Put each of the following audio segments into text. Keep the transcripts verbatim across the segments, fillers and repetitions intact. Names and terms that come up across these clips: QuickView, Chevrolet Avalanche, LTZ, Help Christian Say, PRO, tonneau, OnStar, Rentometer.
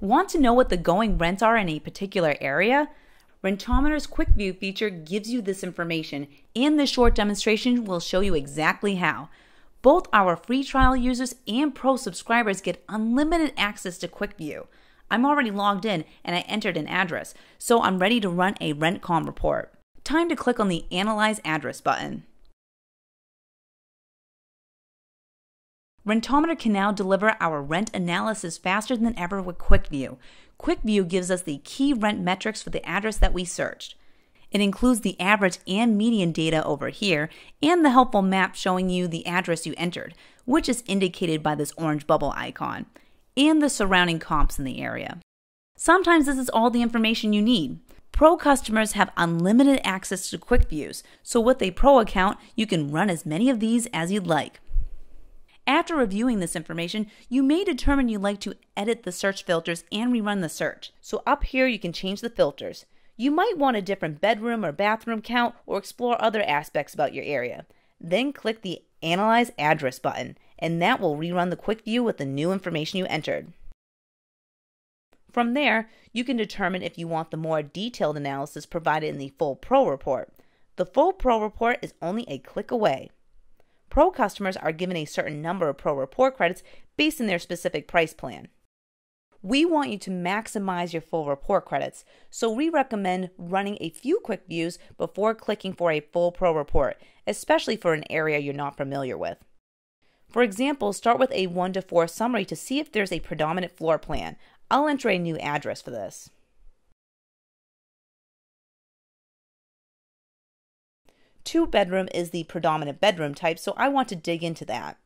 Want to know what the going rents are in a particular area? Rentometer's QuickView feature gives you this information, and this short demonstration will show you exactly how. Both our free trial users and Pro subscribers get unlimited access to QuickView. I'm already logged in and I entered an address, so I'm ready to run a Rentcom report. Time to click on the Analyze Address button. Rentometer can now deliver our rent analysis faster than ever with QuickView. QuickView gives us the key rent metrics for the address that we searched. It includes the average and median data over here and the helpful map showing you the address you entered, which is indicated by this orange bubble icon, and the surrounding comps in the area. Sometimes this is all the information you need. Pro customers have unlimited access to QuickViews, so with a Pro account, you can run as many of these as you'd like. After reviewing this information, you may determine you'd like to edit the search filters and rerun the search. So up here, you can change the filters. You might want a different bedroom or bathroom count or explore other aspects about your area. Then click the Analyze Address button, and that will rerun the QuickView with the new information you entered. From there, you can determine if you want the more detailed analysis provided in the full Pro report. The full Pro report is only a click away. Pro customers are given a certain number of Pro Report credits based on their specific price plan. We want you to maximize your full report credits, so we recommend running a few quick views before clicking for a full Pro Report, especially for an area you're not familiar with. For example, start with a one to four summary to see if there's a predominant floor plan. I'll enter a new address for this. Two bedroom is the predominant bedroom type, so I want to dig into that.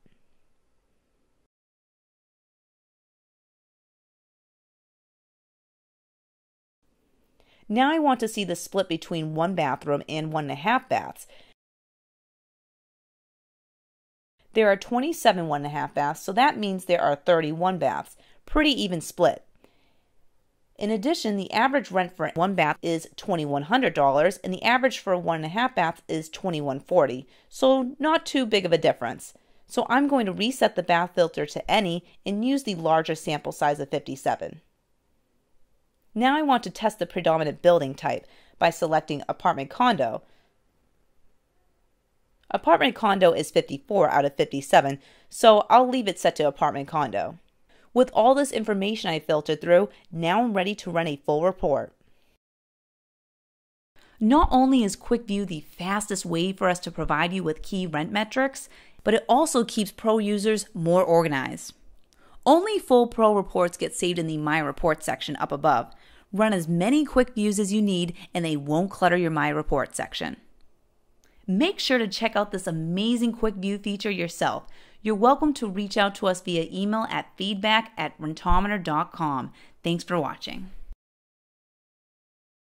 Now I want to see the split between one bathroom and one and a half baths. There are twenty-seven one and a half baths, so that means there are thirty-one baths. Pretty even split. In addition, the average rent for one bath is twenty-one hundred dollars and the average for one and a half bath is twenty-one forty, so not too big of a difference. So I'm going to reset the bath filter to any and use the larger sample size of fifty-seven. Now I want to test the predominant building type by selecting apartment condo. Apartment condo is fifty-four out of fifty-seven, so I'll leave it set to apartment condo. With all this information I filtered through, now I'm ready to run a full report. Not only is QuickView the fastest way for us to provide you with key rent metrics, but it also keeps Pro users more organized. Only full Pro reports get saved in the My Report section up above. Run as many QuickViews as you need and they won't clutter your My Report section. Make sure to check out this amazing QuickView feature yourself. You're welcome to reach out to us via email at feedback at rentometer dot com. Thanks for watching.